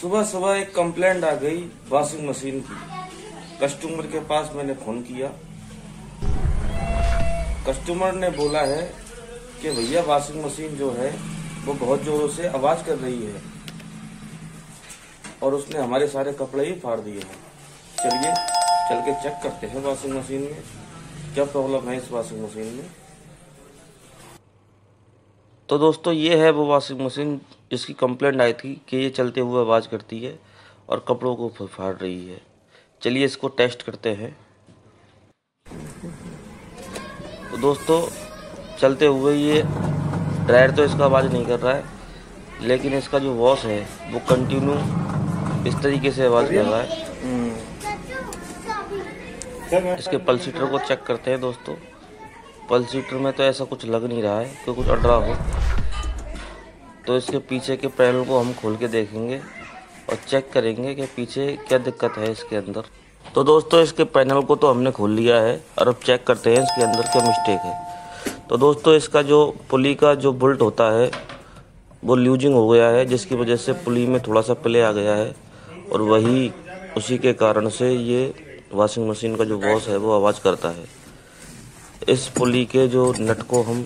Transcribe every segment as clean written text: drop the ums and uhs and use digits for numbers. सुबह सुबह एक कंप्लेंट आ गई वॉशिंग मशीन की। कस्टमर के पास मैंने फोन किया, कस्टमर ने बोला है कि भैया वॉशिंग मशीन जो है वो बहुत जोरों से आवाज कर रही है और उसने हमारे सारे कपड़े ही फाड़ दिए हैं। चलिए चल के चेक करते हैं वॉशिंग मशीन में क्या प्रॉब्लम है इस वॉशिंग मशीन में। तो दोस्तों ये है वो वॉशिंग मशीन जिसकी कंप्लेंट आई थी कि ये चलते हुए आवाज़ करती है और कपड़ों को फाड़ रही है। चलिए इसको टेस्ट करते हैं। तो दोस्तों चलते हुए ये ड्रायर तो इसका आवाज़ नहीं कर रहा है, लेकिन इसका जो वॉश है वो कंटिन्यू इस तरीके से आवाज़ कर रहा है। इसके पल्सीटर को चेक करते हैं दोस्तों। पल्सीटर में तो ऐसा कुछ लग नहीं रहा है कि कुछ अड़ रहा हो, तो इसके पीछे के पैनल को हम खोल के देखेंगे और चेक करेंगे कि पीछे क्या दिक्कत है इसके अंदर। तो दोस्तों इसके पैनल को तो हमने खोल लिया है और अब चेक करते हैं इसके अंदर क्या मिस्टेक है। तो दोस्तों इसका जो पुली का जो बोल्ट होता है वो लूजिंग हो गया है, जिसकी वजह से पुली में थोड़ा सा प्ले आ गया है और वही उसी के कारण से ये वॉशिंग मशीन का जो वॉश है वो आवाज़ करता है। इस पुली के जो नट को हम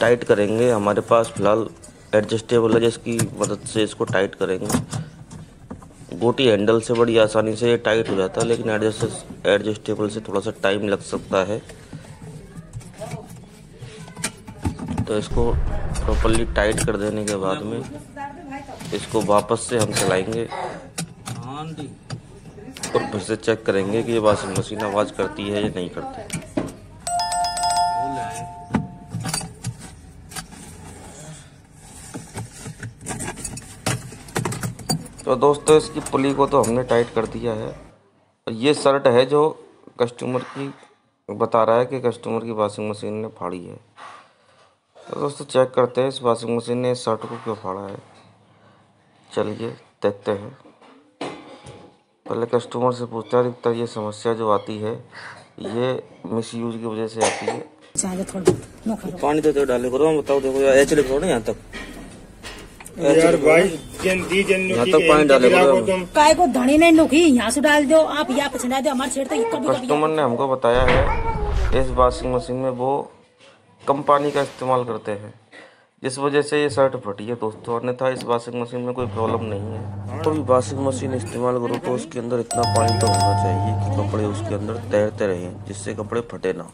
टाइट करेंगे, हमारे पास फिलहाल एडजस्टेबल है जिसकी मदद से इसको टाइट करेंगे। गोटी हैंडल से बड़ी आसानी से ये टाइट हो जाता है, लेकिन एडजस्टेबल से थोड़ा सा टाइम लग सकता है। तो इसको प्रॉपर्ली टाइट कर देने के बाद में इसको वापस से हम चलाएंगे और फिर से चेक करेंगे कि ये वॉशिंग मशीन आवाज़ करती है या नहीं करती। तो दोस्तों इसकी पुली को तो हमने टाइट कर दिया है। ये शर्ट है जो कस्टमर की बता रहा है कि कस्टमर की वॉशिंग मशीन ने फाड़ी है। तो दोस्तों चेक करते हैं इस वॉशिंग मशीन ने इस शर्ट को क्यों फाड़ा है। चलिए देखते हैं, पहले कस्टमर से पूछते हैं। अधिकतर ये समस्या जो आती है ये मिसयूज की वजह से आती है। पानी तो डाले करो, बताओ देखो एचडी करो ना यहाँ तक यार भाई, यहाँ तक पानी डाले काय को धनी नहीं नुकी यहाँ से डाल दो आप, यहाँ पछड़ा दो हमारे छेड़ते। कस्टमर ने हमको बताया है इस वॉशिंग मशीन में वो कम पानी का इस्तेमाल करते हैं, जिस वजह से ये शर्ट फटी है दोस्तों। अन्यथा इस वॉशिंग मशीन में कोई प्रॉब्लम नहीं है। तो भी वॉशिंग मशीन इस्तेमाल करो तो उसके अंदर इतना पानी तो होना चाहिए कि कपड़े उसके अंदर तैरते रहें, जिससे कपड़े फटे ना।